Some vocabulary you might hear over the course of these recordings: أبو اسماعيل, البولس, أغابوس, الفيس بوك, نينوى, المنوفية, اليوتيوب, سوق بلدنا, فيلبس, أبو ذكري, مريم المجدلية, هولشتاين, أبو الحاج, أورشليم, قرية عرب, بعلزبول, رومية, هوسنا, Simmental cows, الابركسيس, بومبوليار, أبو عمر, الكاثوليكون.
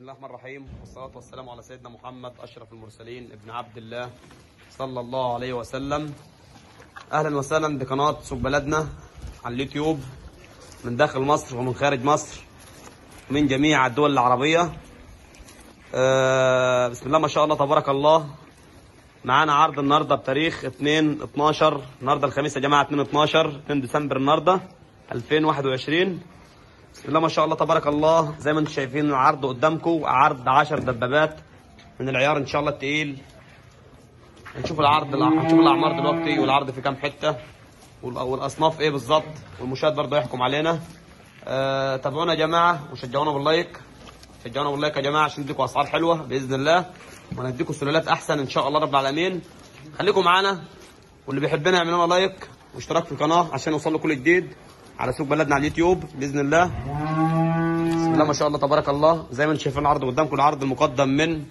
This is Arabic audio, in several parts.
بسم الله الرحمن الرحيم، والصلاة والسلام على سيدنا محمد أشرف المرسلين ابن عبد الله صلى الله عليه وسلم. أهلا وسهلا بقناة سوق بلدنا على اليوتيوب من داخل مصر ومن خارج مصر من جميع الدول العربية. بسم الله ما شاء الله تبارك الله. معانا عرض النهارده بتاريخ 2/12، النهارده الخميس يا جماعه 2 ديسمبر النهارده 2021. بسم الله ما شاء الله تبارك الله، زي ما انتم شايفين العرض قدامكم، عرض 10 دبابات من العيار ان شاء الله التقيل. هنشوف العرض، هنشوف الاعمار دلوقتي والعرض في كام حته والاصناف ايه بالظبط، والمشاهد برضه يحكم علينا. تابعونا يا جماعه وشجعونا باللايك، شجعونا باللايك يا جماعه عشان نديكم اسعار حلوه باذن الله، وهنديكم سلالات احسن ان شاء الله رب العالمين. خليكم معانا، واللي بيحبنا يعمل لنا لايك واشتراك في القناه عشان يوصل له كل جديد على سوق بلدنا على اليوتيوب باذن الله. بسم الله ما شاء الله تبارك الله، زي ما انتم شايفين العرض قدامكم، العرض المقدم من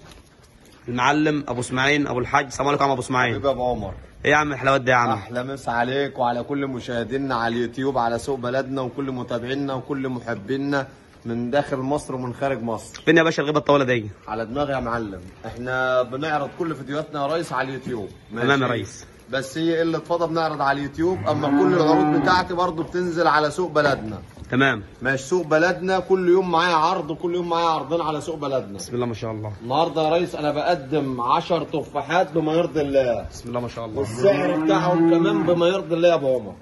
المعلم ابو اسماعيل ابو الحاج. السلام عليكم يا ابو اسماعيل. حبيبي ابو عمر، ايه يا عم الحلاوات دي يا عم؟ احلى مسا عليك وعلى كل مشاهدينا على اليوتيوب على سوق بلدنا، وكل متابعينا وكل محبينا من داخل مصر ومن خارج مصر. فين يا باشا الغيبه الطويله دي؟ على دماغي يا معلم، احنا بنعرض كل فيديوهاتنا يا ريس على اليوتيوب. تمام يا ريس، بس هي اللي اتفضل بنعرض على اليوتيوب، اما كل العروض بتاعتي برضه بتنزل على سوق بلدنا. تمام ماشي. سوق بلدنا كل يوم معايا عرض، كل يوم معايا عرضين على سوق بلدنا. بسم الله ما شاء الله. النهارده يا ريس انا بقدم 10 تفاحات بما يرضي الله. بسم الله ما شاء الله. والسعر بتاعهم كمان بما يرضي الله يا ابو عمر.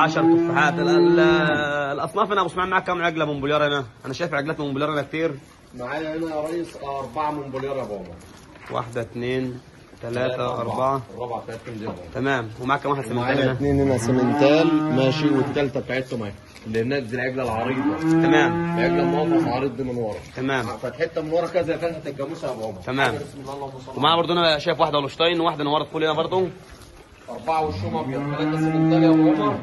10 تفاحات. الاصناف هنا يا ابو اسماعيل معاك كام عجله بومبوليار هنا؟ انا شايف عجلات بومبوليار هنا كتير. معايا هنا يا ريس 4 بومبوليار يا ابو عمر. 1 2 3 4. الرابعه بتاعت سمنتال. تمام. ومعاك واحد سمنتال هنا. 2 هنا سمنتال ماشي، والثالثه بتاعتهم اهي اللي نازل العجله العريضه. تمام. العجله المقفص عريض دي من ورا. تمام. فتحتها من ورا كذا فتحه الجاموسه يا ابو عمر. تمام. ومعانا برضه انا شايف واحده هولشتاين وواحده نورت فول هنا برضه. 4 وشهم ابيض، 3 سمنتال يا ابو عمر،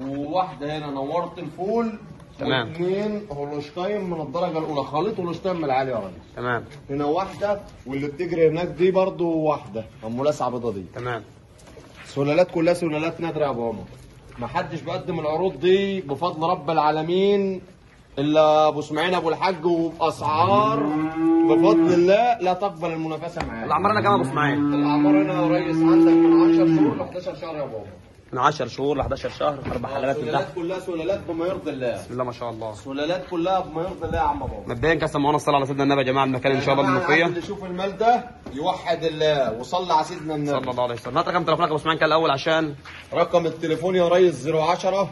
وواحده هنا نورت الفول. تمام. 2 هولشتاين من الدرجه الاولى، خليط هولشتاين من العالي يا ريس. تمام. هنا واحده، واللي بتجري هناك دي برضه واحده، امولاسه بيضه دي. تمام. سلالات كلها سلالات نادره يا ابو عمر. محدش بيقدم العروض دي بفضل رب العالمين الا ابو اسماعيل ابو الحاج، وباسعار بفضل الله لا تقبل المنافسه معاه. الاعمار هنا كام يا ابو اسماعيل؟ الاعمار هنا يا ريس عندك من 10 شهور ل 11 شهر يا ابو عمر. من 10 شهور ل 11 شهر، 4 حلقات من تحت. كلها سلالات بما يرضي الله. بسم الله ما شاء الله. سلالات كلها بما يرضي الله يا عم ابو عمر. مبدئيا كده سمعونا الصلاه على سيدنا النبي يا جماعه، المكان ان شاء الله المنوفية. اللي يشوف المال ده يوحد الله وصلى على سيدنا النبي صلى الله عليه وسلم. هات رقم تليفونك يا ابو اسماعيل كده الاول، عشان رقم التليفون يا ريس 010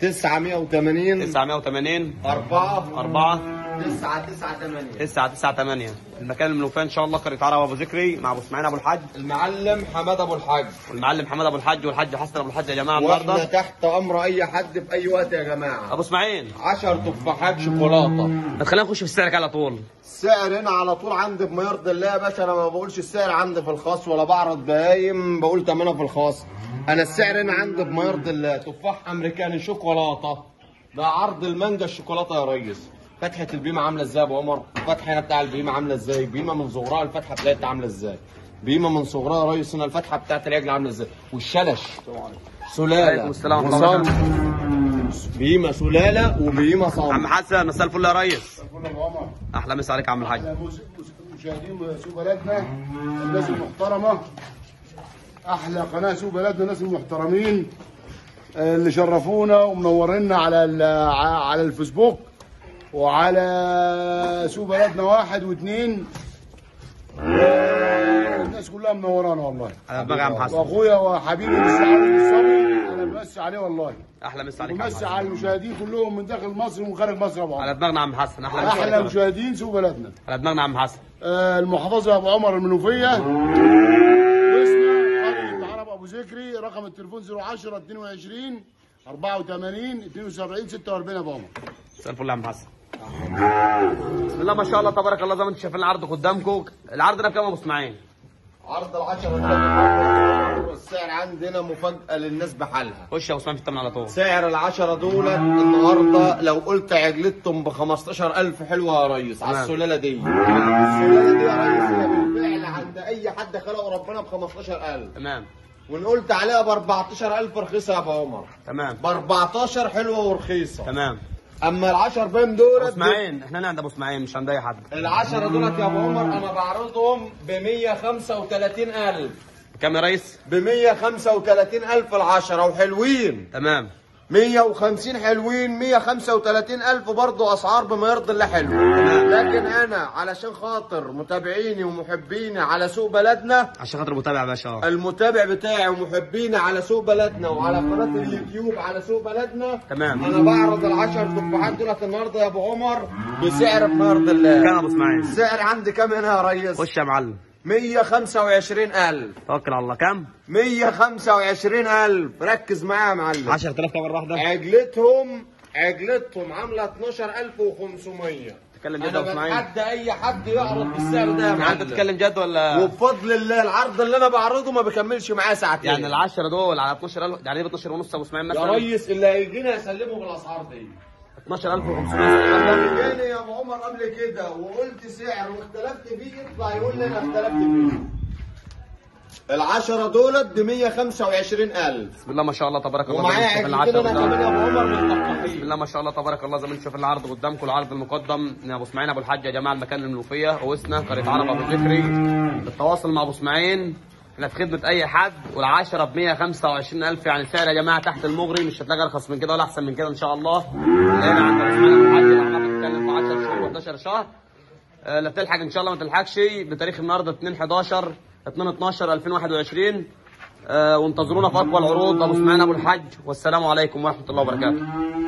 980 4 998. المكان المنوفية ان شاء الله، قرية عرب ابو ذكري، مع ابو اسماعيل ابو الحاج، المعلم حماد ابو الحاج، والمعلم حماد ابو الحاج والحاج حسن ابو الحاج يا جماعه النهارده. واحنا تحت امر اي حد في اي وقت يا جماعه. ابو اسماعيل 10 تفاحات شوكولاته. ما تخلينا نخش في السعر على طول. السعر هنا على طول عندي بما يرضي الله يا باشا، انا ما بقولش السعر عندي في الخاص ولا بعرض بهايم، بقول ثمنها في الخاص. انا السعر هنا عندي بما يرضي الله تفاح امريكاني شوكولاته، ده عرض المانجا الشوكولاته يا ريس. فتحة البيمة عاملة ازاي يا ابو عمر؟ الفتحة هنا بتاع البيمة عاملة ازاي؟ البيمة من صغرها الفتحة بتاعتها عاملة ازاي؟ بيمة من صغرها يا ريس هنا الفتحة بتاعت العجلة عاملة ازاي؟ والشلش سلالة وصم، بيمة سلالة وبيمة صم. عم حسن مساء الفل يا ريس. مساء الفل يا ابو عمر. أحلى مسا عليك يا عم الحاج. مشاهدين سوق بلدنا، الناس المحترمة، أحلى قناة سوق بلدنا، الناس المحترمين اللي شرفونا ومنورينا على الفيسبوك وعلى سوق بلدنا 1 و2، الناس كلها منورانا والله. انا بقى عم حسن واخويا وحبيبي الصبري، انا بمسي عليه والله. احلى مسا عليك، بمسي على المشاهدين كلهم من داخل مصر ومن خارج مصر يا ابو عمر. على دماغنا عم حسن. احلى مشاهدين سوق بلدنا. على دماغنا عم حسن. المحافظه يا ابو عمر، المنوفيه، قريه عرب ابو ذكري. رقم التليفون 010 22 84 72 46 يا ابو عمر. مساء الفل يا عم حسن. بسم الله ما شاء الله تبارك الله، زي ما انتم شايفين العرض قدامكم. العرض ده بكام يا ابو اسماعيل؟ عرض ال10 والسعر عندنا مفاجأة للناس بحالها. خش يا ابو اسماعيل في الثمن على طول. سعر ال10 دول النهارده لو قلت عجلتهم ب 15000 حلوه يا ريس. على السلاله دي، السلاله دي يا ريس هي بالفعل عند اي حد خلقه ربنا ب 15000. تمام. ونقولت عليها ب 14000 رخيصه يا ابو عمر. تمام. ب 14 حلوه ورخيصه. تمام. اما العشر فاهم دول اسماعيل، احنا عند ابو اسماعيل مش عند اي حد. العشرة دولت يا ابو عمر انا بعرضهم ب 135,000. كام يا ريس؟ ب 135,000 العشرة وحلوين. تمام. 150 حلوين، 135,000 برضه اسعار بما يرضي الله حلو. لكن انا علشان خاطر متابعيني ومحبيني على سوق بلدنا، عشان خاطر متابع يا باشا، المتابع بتاعي ومحبيني على سوق بلدنا وعلى قناه اليوتيوب على سوق بلدنا. تمام. انا بعرض العشر تفاحات دولت النهارده يا ابو عمر بسعر بما يرضي الله. كام يا ابو اسماعيل؟ السعر عندي كام هنا يا ريس؟ خش يا معلم. 125,000. توكل على الله. كم؟ 125,000. ركز معايا يا معلم. 10,000 مرة واحدة. عجلتهم عاملة 12,500. تتكلم جد ولا معايا؟ أنا بتحدى أي حد يعرض بالسعر ده يا معلم. أنت بتتكلم جد ولا؟ وبفضل الله العرض اللي أنا بعرضه ما بكملش معاه ساعتين. يعني ال10 دول على 12,000، يعني إيه ب 12.5 يا أبو إسماعيل مثلا؟ يا ريس اللي هيجينا يسلمه بالأسعار دي. 12,500. لما جاني يا ابو عمر قبل كده وقلت سعر واختلفت فيه يطلع يقول لي انا اختلفت فيه. العشرة دولت ب 125,000. بسم الله ما شاء الله تبارك الله. ومعايا عجلتين انا كمان يا ابو عمر من الطحين. بسم الله ما شاء الله تبارك الله. زي ما انتم شايفين العرض قدامكم، العرض المقدم من ابو اسماعيل ابو الحاج يا جماعه، المكان المنوفيه، هوسنا، قريه عرب، ابو ذكري. التواصل مع ابو اسماعيل، احنا في خدمه اي حد. والعشره ب 125,000، يعني سعر يا جماعه تحت المغري، مش هتلاقي ارخص من كده ولا احسن من كده ان شاء الله. هنا عند ابو الحاج احنا بنتكلم في 10 شهور و11 شهر. لا تلحق ان شاء الله، ما تلحقش. بتاريخ النهارده 2/11/2021. وانتظرونا في اقوى العروض. ابو اسماعيل ابو الحاج، والسلام عليكم ورحمه الله وبركاته.